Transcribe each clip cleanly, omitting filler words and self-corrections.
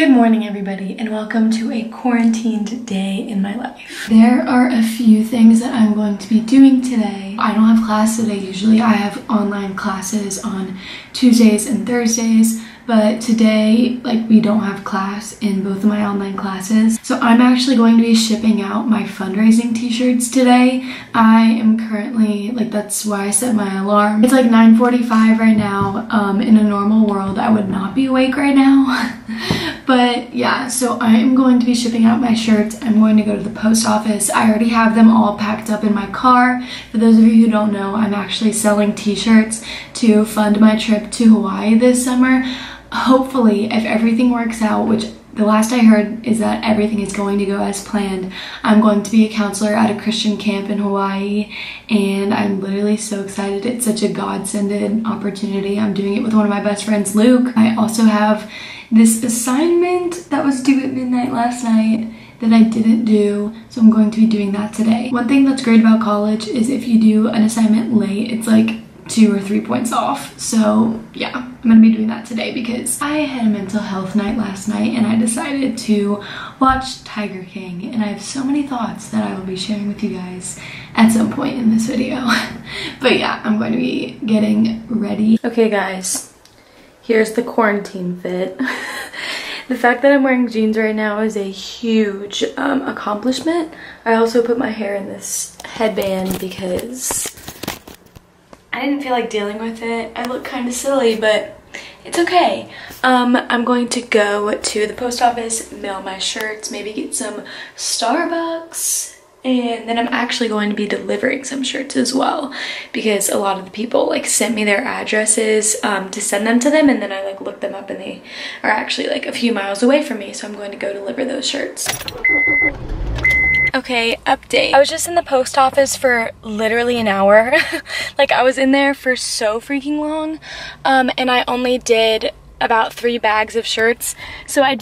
Good morning, everybody, and welcome to a quarantined day in my life. There are a few things that I'm going to be doing today. I don't have class today usually. I have online classes on Tuesdays and Thursdays, but today, we don't have class in both of my online classes. So I'm actually going to be shipping out my fundraising t-shirts today. I am currently, that's why I set my alarm. It's 9:45 right now. In a normal world, I would not be awake right now. But yeah, so I am going to be shipping out my shirts. I'm going to go to the post office. I already have them all packed up in my car. For those of you who don't know, I'm actually selling t-shirts to fund my trip to Hawaii this summer. Hopefully, if everything works out, which the last I heard is that everything is going to go as planned. I'm going to be a counselor at a Christian camp in Hawaii, and I'm literally so excited. It's such a God-sended opportunity. I'm doing it with one of my best friends, Luke. I also have this assignment that was due at midnight last night that I didn't do, so I'm going to be doing that today. One thing that's great about college is if you do an assignment late, it's 2 or 3 points off. So yeah, I'm gonna be doing that today because I had a mental health night last night and I decided to watch Tiger King, and I have so many thoughts that I will be sharing with you guys at some point in this video. But yeah, I'm going to be getting ready. Okay guys, here's the quarantine fit. The fact that I'm wearing jeans right now is a huge accomplishment. I also put my hair in this headband because I didn't feel like dealing with it. I look kind of silly, but it's okay. I'm going to go to the post office, mail my shirts, maybe get some Starbucks, and then I'm actually going to be delivering some shirts as well because a lot of the people sent me their addresses to send them to them, and then I looked them up and they are actually a few miles away from me, so I'm going to go deliver those shirts. Okay, update. I was just in the post office for literally an hour. I was in there for so freaking long. And I only did about 3 bags of shirts. So I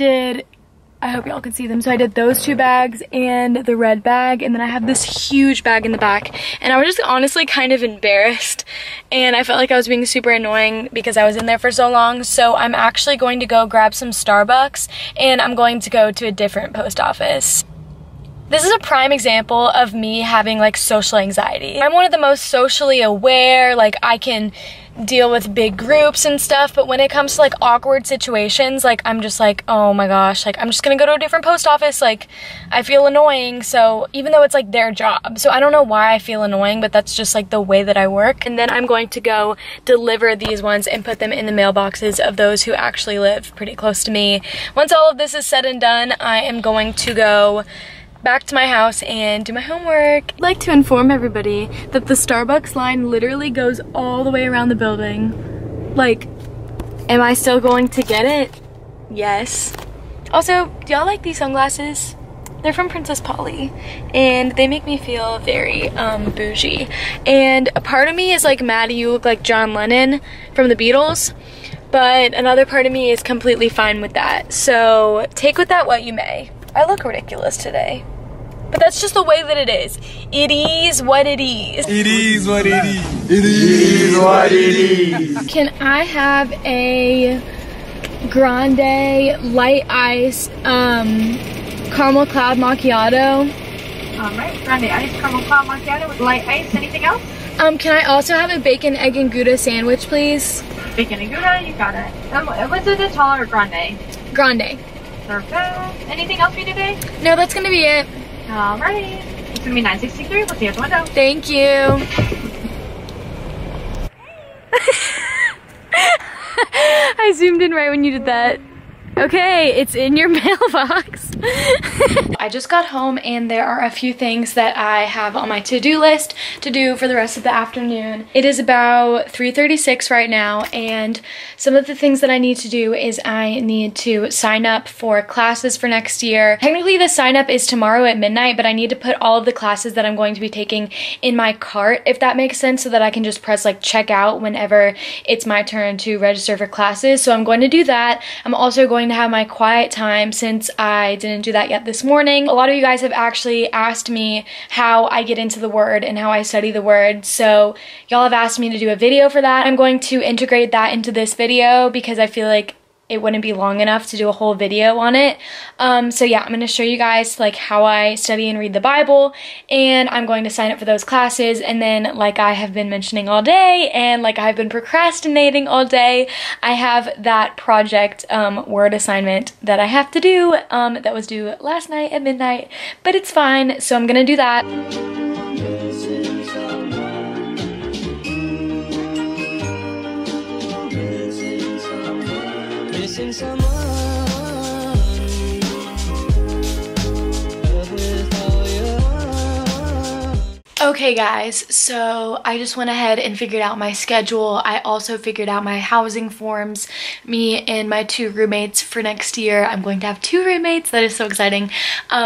hope y'all can see them. So I did those 2 bags and the red bag, and then I have this huge bag in the back. And I was just honestly kind of embarrassed, and I felt like I was being super annoying because I was in there for so long. So I'm actually going to go grab some Starbucks, and I'm going to go to a different post office. This is a prime example of me having social anxiety. I'm one of the most socially aware, I can deal with big groups and stuff, but when it comes to awkward situations, I'm just oh my gosh, I'm just gonna go to a different post office, I feel annoying. So even though it's their job, so I don't know why I feel annoying, but that's just the way that I work. And then I'm going to go deliver these ones and put them in the mailboxes of those who actually live pretty close to me. Once all of this is said and done, I am going to go back to my house and do my homework. I'd like to inform everybody that the Starbucks line literally goes all the way around the building. Am I still going to get it? Yes. Also, do y'all like these sunglasses? They're from Princess Polly, and they make me feel very bougie. And a part of me is Maddie, you look like John Lennon from the Beatles. But another part of me is completely fine with that. So take with that what you may. I look ridiculous today, but that's just the way that it is. It is what it is. It is what it is. It is what it is. Can I have a grande light ice caramel cloud macchiato? All right, grande ice caramel cloud macchiato with light ice. Anything else? Can I also have a bacon, egg, and Gouda sandwich, please? Bacon and Gouda, you got it. Was it a tall or grande? Grande. Perfect. Anything else for you today? No, that's gonna be it. All right. It's gonna be 963. We'll see you at the window. Thank you. I zoomed in right when you did that. Okay, it's in your mailbox. I just got home, and there are a few things that I have on my to-do list to do for the rest of the afternoon. It is about 3:36 right now, and some of the things that I need to do is I need to sign up for classes for next year. Technically, the sign up is tomorrow at midnight, but I need to put all of the classes that I'm going to be taking in my cart, if that makes sense, so that I can just press check out whenever it's my turn to register for classes. So I'm going to do that. I'm also going to have my quiet time since I didn't do that yet this morning. A lot of you guys have actually asked me how I get into the Word and how I study the Word, so y'all have asked me to do a video for that. I'm going to integrate that into this video because I feel like it wouldn't be long enough to do a whole video on it. So yeah, I'm going to show you guys like how I study and read the Bible, and I'm going to sign up for those classes. And then, like I have been mentioning all day, and like I've been procrastinating all day, I have that project word assignment that I have to do that was due last night at midnight, but it's fine. So I'm going to do that. Since I'm okay guys, so I just went ahead and figured out my schedule. I also figured out my housing forms, me and my two roommates for next year. I'm going to have two roommates, that is so exciting.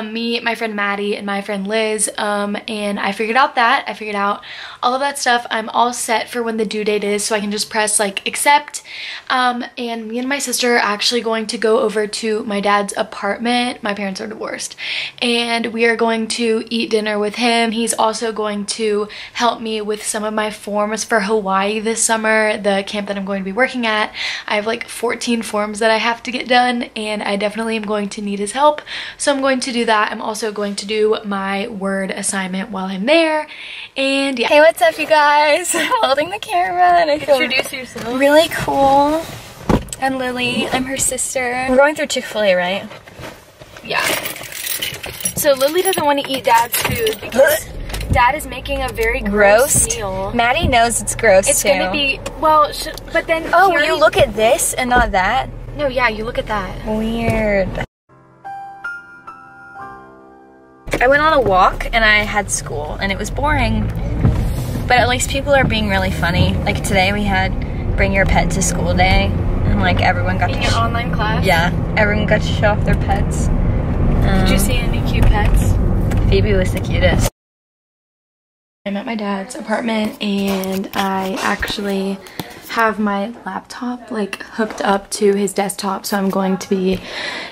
Me, my friend Maddie, and my friend Liz, and I figured out that. I figured out all of that stuff. I'm all set for when the due date is, so I can just press like accept. And me and my sister are actually going to go over to my dad's apartment. My parents are divorced. And we are going to eat dinner with him. He's also going to help me with some of my forms for Hawaii this summer, the camp that I'm going to be working at. I have like 14 forms that I have to get done, and I definitely am going to need his help, so I'm going to do that. I'm also going to do my word assignment while I'm there, and yeah. Hey, what's up you guys? I'm holding the camera and I feel introduce yourself. Really cool. I'm Lily, I'm her sister. We're going through Chick-fil-A, right? Yeah. So Lily doesn't want to eat dad's food because Dad is making a very gross meal. Maddie knows it's gross too. It's gonna be, well, but then. Oh, will you look at this and not that? No, yeah, you look at that. Weird. I went on a walk and I had school and it was boring, but at least people are being really funny. Like today we had bring your pet to school day, and like everyone got to show off. In your online class? Yeah, everyone got to show off their pets. Did you see any cute pets? Phoebe was the cutest. I'm at my dad's apartment, and I actually have my laptop like hooked up to his desktop, so I'm going to be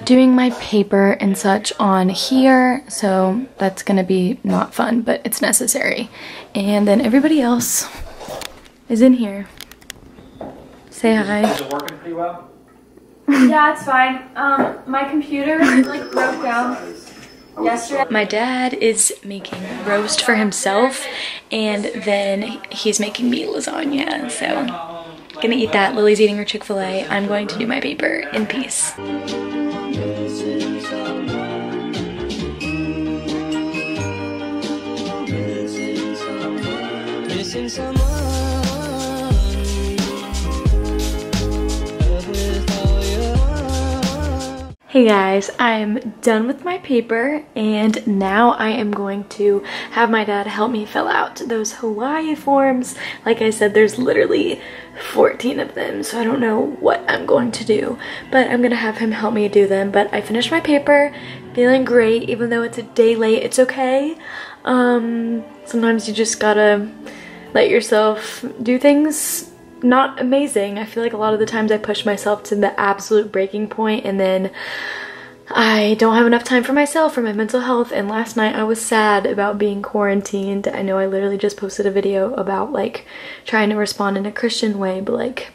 doing my paper and such on here, so that's gonna be not fun, but it's necessary. And then everybody else is in here. Say hi. Is it working pretty well? Yeah, it's fine. My computer like broke down. My dad is making roast for himself, and then he's making me lasagna, so I'm gonna eat that. Lily's eating her Chick-fil-A. I'm going to do my paper in peace. Hey guys, I'm done with my paper, and now I am going to have my dad help me fill out those Hawaii forms. Like I said, there's literally 14 of them, so I don't know what I'm going to do, but I'm gonna have him help me do them. But I finished my paper, feeling great, even though it's a day late, it's okay. Sometimes you just gotta let yourself do things. Not amazing. I feel like a lot of the times I push myself to the absolute breaking point, and then I don't have enough time for myself or my mental health. And last night I was sad about being quarantined. I know I literally just posted a video about like trying to respond in a Christian way, but like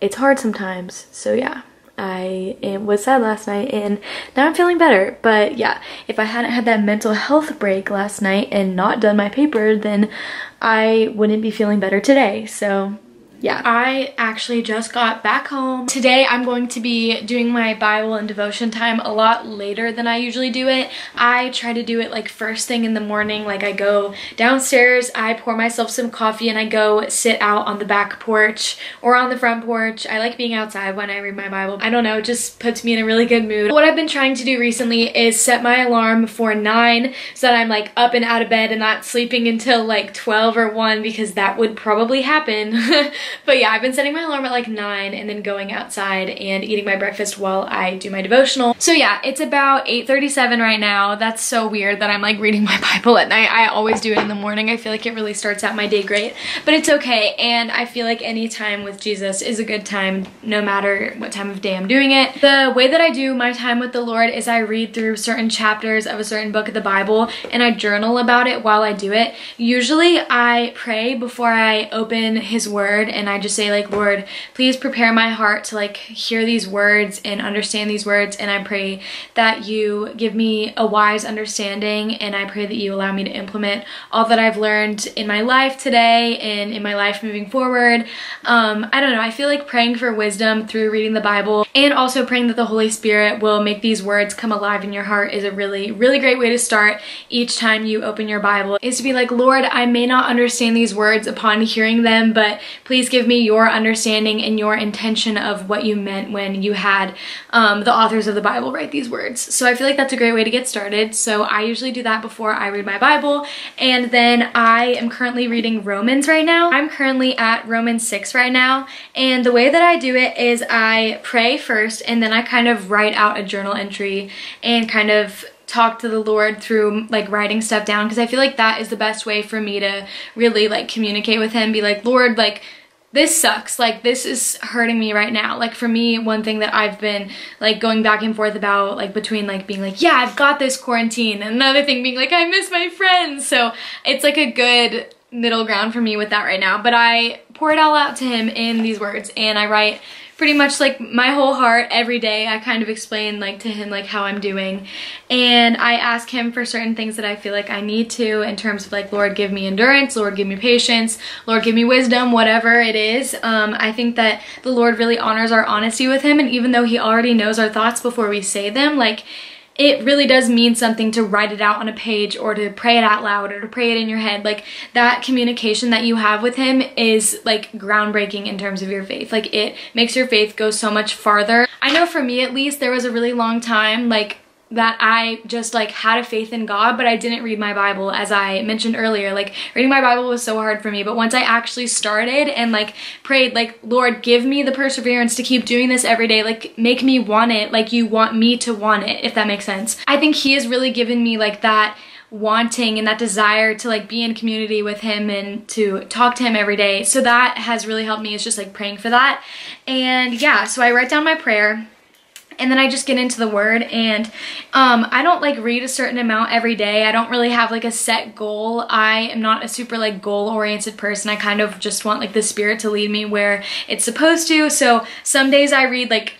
it's hard sometimes. So yeah, I was sad last night, and now I'm feeling better. But yeah, if I hadn't had that mental health break last night and not done my paper, then I wouldn't be feeling better today. So yeah. I actually just got back home. Today I'm going to be doing my Bible and devotion time a lot later than I usually do it. I try to do it like first thing in the morning. Like I go downstairs, I pour myself some coffee, and I go sit out on the back porch or on the front porch. I like being outside when I read my Bible. I don't know, it just puts me in a really good mood. What I've been trying to do recently is set my alarm for 9 so that I'm like up and out of bed and not sleeping until like 12 or 1, because that would probably happen. But yeah, I've been setting my alarm at like 9 and then going outside and eating my breakfast while I do my devotional. So yeah, it's about 8:37 right now. That's so weird that I'm like reading my Bible at night. I always do it in the morning. I feel like it really starts out my day great, but it's okay. And I feel like any time with Jesus is a good time, no matter what time of day I'm doing it. The way that I do my time with the Lord is I read through certain chapters of a certain book of the Bible, and I journal about it while I do it. Usually I pray before I open his word, and and I just say, like, Lord, please prepare my heart to, like, hear these words and understand these words. And I pray that you give me a wise understanding, and I pray that you allow me to implement all that I've learned in my life today and in my life moving forward. I don't know, I feel like praying for wisdom through reading the Bible and also praying that the Holy Spirit will make these words come alive in your heart is a really, really great way to start each time you open your Bible, is to be like, Lord, I may not understand these words upon hearing them, but please give me your understanding and your intention of what you meant when you had the authors of the Bible write these words. So I feel like that's a great way to get started. So I usually do that before I read my Bible. And then I am currently reading Romans right now. I'm currently at Romans 6 right now. And the way that I do it is I pray first, and then I kind of write out a journal entry and kind of talk to the Lord through, like, writing stuff down, because I feel like that is the best way for me to really, like, communicate with him. Be like, Lord, like, this sucks, like, this is hurting me right now. Like, for me, one thing that I've been, like, going back and forth about, like, between, like, being like, yeah, I've got this quarantine, and another thing being like, I miss my friends. So it's like a good middle ground for me with that right now. But I pour it all out to him in these words, and I write pretty much, like, my whole heart every day. I kind of explain, like, to him, like, how I'm doing, and I ask him for certain things that I feel like I need to, in terms of, like, Lord, give me endurance, Lord, give me patience, Lord, give me wisdom, whatever it is. I think that the Lord really honors our honesty with him, and even though he already knows our thoughts before we say them, like, it really does mean something to write it out on a page, or to pray it out loud, or to pray it in your head. Like, that communication that you have with him is, like, groundbreaking in terms of your faith. Like, it makes your faith go so much farther. I know for me, at least, there was a really long time, like, that I just, like, had a faith in God, but I didn't read my Bible, as I mentioned earlier. Like, reading my Bible was so hard for me, but once I actually started and, like, prayed, like, Lord, give me the perseverance to keep doing this every day, like, make me want it, like, you want me to want it, if that makes sense. I think he has really given me, like, that wanting and that desire to, like, be in community with him and to talk to him every day. So that has really helped me, is just, like, praying for that. And yeah, so I write down my prayer, and then I just get into the word. And I don't, like, read a certain amount every day. I don't really have, like, a set goal. I am not a super, like, goal-oriented person. I kind of just want, like, the Spirit to lead me where it's supposed to. So some days I read, like,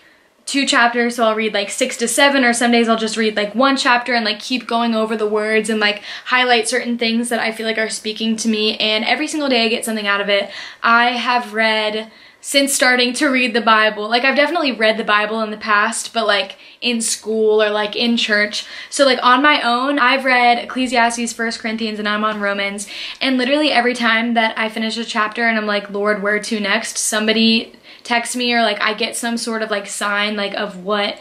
2 chapters, so I'll read, like, 6 to 7, or some days I'll just read, like, 1 chapter and, like, keep going over the words and, like, highlight certain things that I feel like are speaking to me. And every single day I get something out of it. I have read, since starting to read the Bible, like, I've definitely read the Bible in the past, but, like, in school or, like, in church. So, like, on my own, I've read Ecclesiastes, 1 Corinthians, and I'm on Romans. And literally every time that I finish a chapter and I'm like, Lord, where to next? Somebody texts me, or, like, I get some sort of, like, sign, like, of what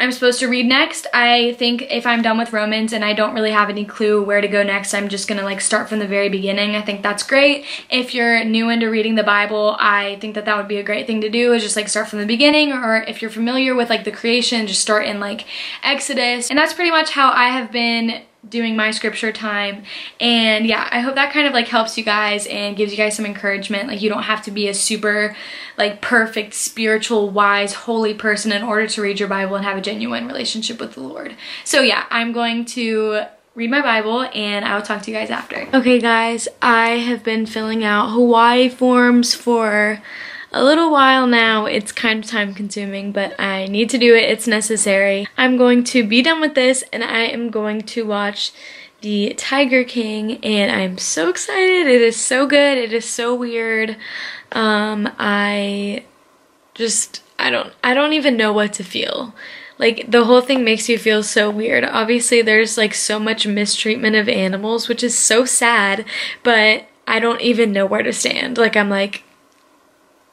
I'm supposed to read next. I think if I'm done with Romans and I don't really have any clue where to go next, I'm just gonna, like, start from the very beginning. I think that's great. If you're new into reading the Bible, I think that that would be a great thing to do, is just, like, start from the beginning. Or if you're familiar with, like, the creation, just start in, like, Exodus. And that's pretty much how I have been doing my scripture time. And yeah, I hope that kind of, like, helps you guys and gives you guys some encouragement. Like, you don't have to be a super, like, perfect, spiritual, wise, holy person in order to read your Bible and have a genuine relationship with the Lord. So yeah, I'm going to read my Bible, and I will talk to you guys after. Okay guys, I have been filling out Hawaii forms for a little while now. It's kind of time consuming, but I need to do it. It's necessary. I'm going to be done with this, and I am going to watch the Tiger King, and I'm so excited. It is so good. It is so weird. I don't even know what to feel. Like, the whole thing makes you feel so weird. Obviously, there's, like, so much mistreatment of animals, which is so sad, but I don't even know where to stand. Like, I'm like,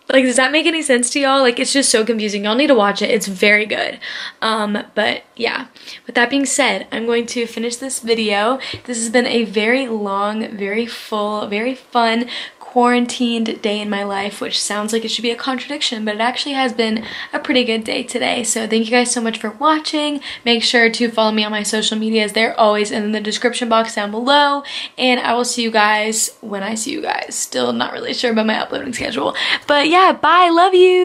does that make any sense to y'all? Like, it's just so confusing. Y'all need to watch it. It's very good. But yeah, with that being said, I'm going to finish this video. This has been a very long, very full, very fun quarantined day in my life, which sounds like it should be a contradiction, but it actually has been a pretty good day today. So thank you guys so much for watching. Make sure to follow me on my social medias. They're always in the description box down below, and I will see you guys when I see you guys. Still not really sure about my uploading schedule, but yeah, bye, love you.